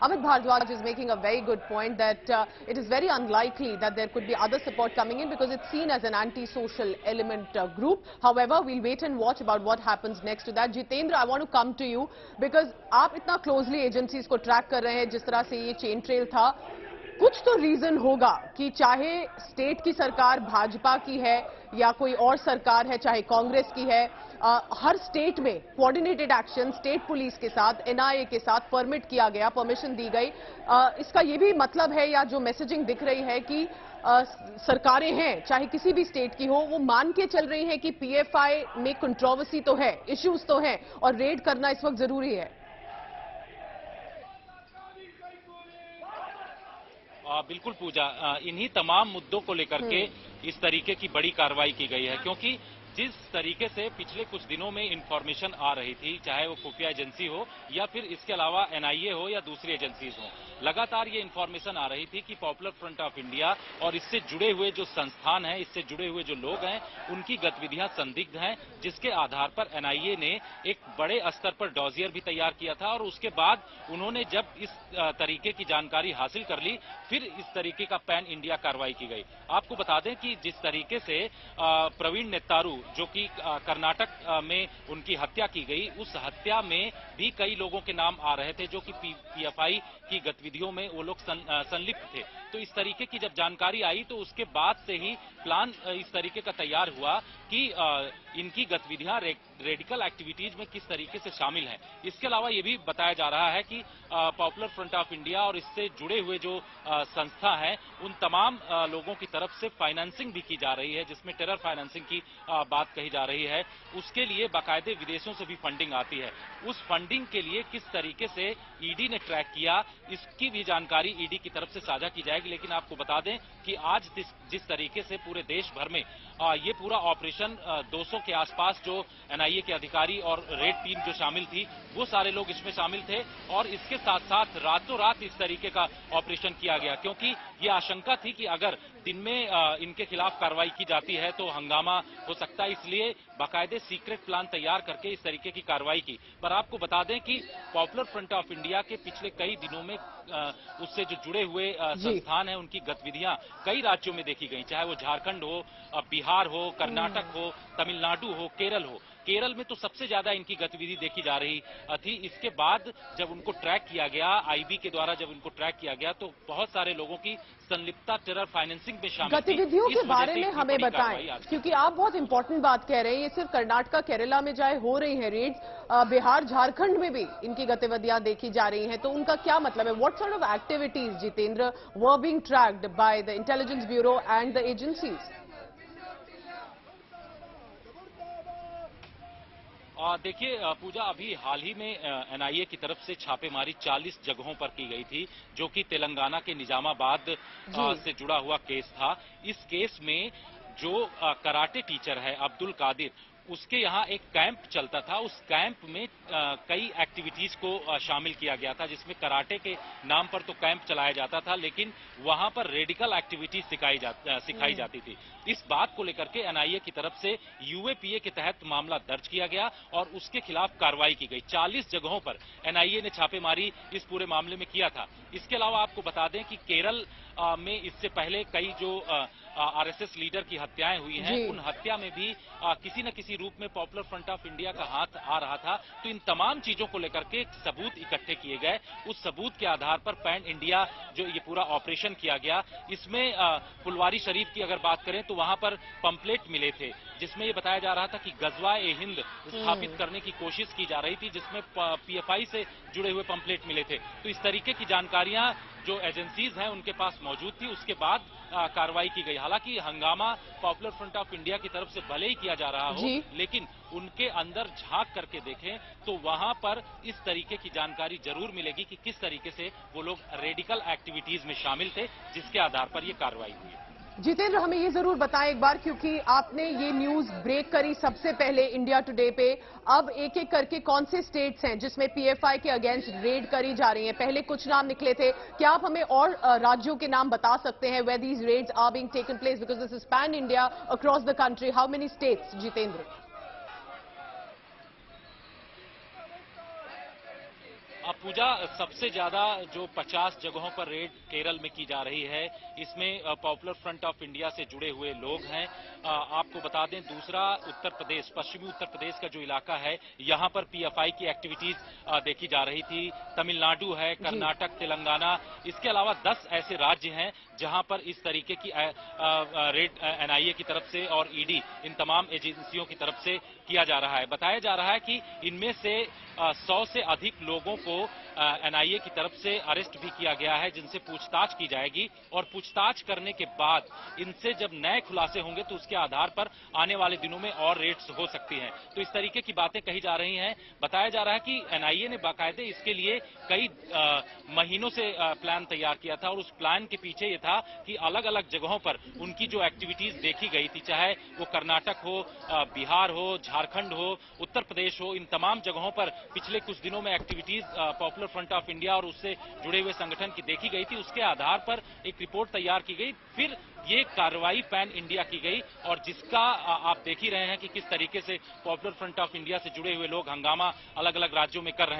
Amit Bhardwaj is making a very good point that it is very unlikely that there could be other support coming in because it's seen as an anti-social element group. However, we'll wait and watch about what happens next to that. Jitendra, I want to come to you because आप इतना closely agencies को track कर रहे हैं जिस तरह से ये chain trail था. कुछ तो रीजन होगा कि चाहे स्टेट की सरकार भाजपा की है या कोई और सरकार है, चाहे कांग्रेस की है, हर स्टेट में कोऑर्डिनेटेड एक्शन स्टेट पुलिस के साथ, एनआईए के साथ परमिट किया गया, परमिशन दी गई. इसका ये भी मतलब है या जो मैसेजिंग दिख रही है कि सरकारें हैं, चाहे किसी भी स्टेट की हो, वो मान के चल रही हैं कि पीएफआई में कंट्रोवर्सी तो है, इश्यूज तो हैं और रेड करना इस वक्त जरूरी है. बिल्कुल पूजा, इन्हीं तमाम मुद्दों को लेकर के इस तरीके की बड़ी कार्रवाई की गई है क्योंकि जिस तरीके से पिछले कुछ दिनों में इन्फॉर्मेशन आ रही थी, चाहे वो खुफिया एजेंसी हो या फिर इसके अलावा एनआईए हो या दूसरी एजेंसीज हो, लगातार ये इन्फॉर्मेशन आ रही थी कि पॉपुलर फ्रंट ऑफ इंडिया और इससे जुड़े हुए जो संस्थान हैं, इससे जुड़े हुए जो लोग हैं, उनकी गतिविधियां संदिग्ध हैं, जिसके आधार पर एनआईए ने एक बड़े स्तर पर डॉजियर भी तैयार किया था और उसके बाद उन्होंने जब इस तरीके की जानकारी हासिल कर ली, फिर इस तरीके का पैन इंडिया कार्रवाई की गई. आपको बता दें कि जिस तरीके से प्रवीण नेतारू, जो कि कर्नाटक में उनकी हत्या की गई, उस हत्या में भी कई लोगों के नाम आ रहे थे जो कि पीएफआई की गतिविधियों में वो लोग संलिप्त थे. तो इस तरीके की जब जानकारी आई तो उसके बाद से ही प्लान इस तरीके का तैयार हुआ कि इनकी गतिविधियां रेडिकल एक्टिविटीज में किस तरीके से शामिल हैं. इसके अलावा ये भी बताया जा रहा है कि पॉपुलर फ्रंट ऑफ इंडिया और इससे जुड़े हुए जो संस्था हैं, उन तमाम लोगों की तरफ से फाइनेंसिंग भी की जा रही है, जिसमें टेरर फाइनेंसिंग की बात कही जा रही है. उसके लिए बाकायदे विदेशों से भी फंडिंग आती है. उस फंडिंग के लिए किस तरीके से ईडी ने ट्रैक किया, इसकी भी जानकारी ईडी की तरफ से साझा की जाएगी. लेकिन आपको बता दें कि आज जिस तरीके से पूरे देश भर में ये पूरा ऑपरेशन 200 के आसपास जो एनआईए के अधिकारी और रेड टीम जो शामिल थी, वो सारे लोग इसमें शामिल थे और इसके साथ साथ रातों रात इस तरीके का ऑपरेशन किया गया क्योंकि ये आशंका थी कि अगर दिन में इनके खिलाफ कार्रवाई की जाती है तो हंगामा हो सकता है, इसलिए बाकायदे सीक्रेट प्लान तैयार करके इस तरीके की कार्रवाई की. पर आपको बता दें कि पॉपुलर फ्रंट ऑफ इंडिया के पिछले कई दिनों में उससे जो जुड़े हुए संस्थान हैं, उनकी गतिविधियां कई राज्यों में देखी गई, चाहे वो झारखंड हो, बिहार हो, कर्नाटक हो, तमिलनाडु हो, केरल हो. केरल में तो सबसे ज्यादा इनकी गतिविधि देखी जा रही थी. इसके बाद जब उनको ट्रैक किया गया, आईबी के द्वारा जब उनको ट्रैक किया गया, तो बहुत सारे लोगों की संलिप्तता टेरर फाइनेंसिंग में शामिल गतिविधियों के बारे में हमें बताएं, क्योंकि आप बहुत इंपॉर्टेंट बात कह रहे हैं. ये सिर्फ कर्नाटका, केरला में जाए हो रही है रेड्स, बिहार, झारखंड में भी इनकी गतिविधियां देखी जा रही हैं, तो उनका क्या मतलब है? What sort of activities, Jitendra, were being tracked by the intelligence bureau and the agencies? देखिए पूजा, अभी हाल ही में एनआईए की तरफ से छापेमारी 40 जगहों पर की गई थी, जो कि तेलंगाना के निजामाबाद से जुड़ा हुआ केस था. इस केस में जो कराटे टीचर है अब्दुल कादिर, उसके यहाँ एक कैंप चलता था. उस कैंप में कई एक्टिविटीज को शामिल किया गया था, जिसमें कराटे के नाम पर तो कैंप चलाया जाता था, लेकिन वहां पर रेडिकल एक्टिविटीज सिखाई जाती थी. इस बात को लेकर के एनआईए की तरफ से यूएपीए के तहत मामला दर्ज किया गया और उसके खिलाफ कार्रवाई की गई. 40 जगहों पर एनआईए ने छापेमारी इस पूरे मामले में किया था. इसके अलावा आपको बता दें कि केरल में इससे पहले कई जो आरएसएस लीडर की हत्याएं हुई हैं, उन हत्या में भी किसी न किसी रूप में पॉपुलर फ्रंट ऑफ इंडिया का हाथ आ रहा था. तो इन तमाम चीजों को लेकर के सबूत इकट्ठे किए गए. उस सबूत के आधार पर पैन इंडिया जो ये पूरा ऑपरेशन किया गया, इसमें फुलवारी शरीफ की अगर बात करें तो वहां पर पंपलेट मिले थे, जिसमें ये बताया जा रहा था कि गजवा ए हिंद स्थापित करने की कोशिश की जा रही थी, जिसमें पीएफआई से जुड़े हुए पंपलेट मिले थे. तो इस तरीके की जानकारियां जो एजेंसीज हैं उनके पास मौजूद थी. उसके बाद कार्रवाई की गई. हालांकि हंगामा पॉपुलर फ्रंट ऑफ इंडिया की तरफ से भले ही किया जा रहा हो, लेकिन उनके अंदर झांक करके देखें तो वहां पर इस तरीके की जानकारी जरूर मिलेगी कि किस तरीके से वो लोग रेडिकल एक्टिविटीज में शामिल थे, जिसके आधार पर ये कार्रवाई हुई. जितेंद्र, हमें ये जरूर बताएं एक बार, क्योंकि आपने ये न्यूज ब्रेक करी सबसे पहले इंडिया टुडे पे. अब एक एक करके कौन से स्टेट्स हैं जिसमें पीएफआई के अगेंस्ट रेड करी जा रही हैं? पहले कुछ नाम निकले थे, क्या आप हमें और राज्यों के नाम बता सकते हैं where these raids are being taken place, because this is pan India across the country? How many states, Jitendra? Pooja, सबसे ज्यादा जो 50 जगहों पर रेड केरल में की जा रही है, इसमें पॉपुलर फ्रंट ऑफ इंडिया से जुड़े हुए लोग हैं। आपको बता दें, दूसरा उत्तर प्रदेश, पश्चिमी उत्तर प्रदेश का जो इलाका है, यहां पर पीएफआई की एक्टिविटीज देखी जा रही थी। तमिलनाडु है, कर्नाटक, तेलंगाना, इसके अलावा 10 ऐसे राज्य हैं जहां पर इस तरीके की रेड एनआईए की तरफ से और ईडी, इन तमाम एजेंसियों की तरफ से किया जा रहा है। बताया जा रहा है कि इनमें से 100 से अधिक लोगों को एनआईए की तरफ से अरेस्ट भी किया गया है, जिनसे पूछताछ की जाएगी और पूछताछ करने के बाद इनसे जब नए खुलासे होंगे तो उसके आधार पर आने वाले दिनों में और रेड्स हो सकती हैं। तो इस तरीके की बातें कही जा रही हैं। बताया जा रहा है कि एनआईए ने बाकायदे इसके लिए कई महीनों से प्लान तैयार किया था और उस प्लान के पीछे ये था कि अलग अलग जगहों पर उनकी जो एक्टिविटीज देखी गई थी, चाहे वो कर्नाटक हो, बिहार हो, झारखंड हो, उत्तर प्रदेश हो, इन तमाम जगहों पर पिछले कुछ दिनों में activities popular front of India और उससे जुड़े हुए संगठन की देखी गई थी। उसके आधार पर एक रिपोर्ट तैयार की गई, फिर ये कार्रवाई पैन इंडिया की गई और जिसका आप देख ही रहे हैं कि किस तरीके से पॉपुलर फ्रंट ऑफ इंडिया से जुड़े हुए लोग हंगामा अलग अलग राज्यों में कर रहे हैं।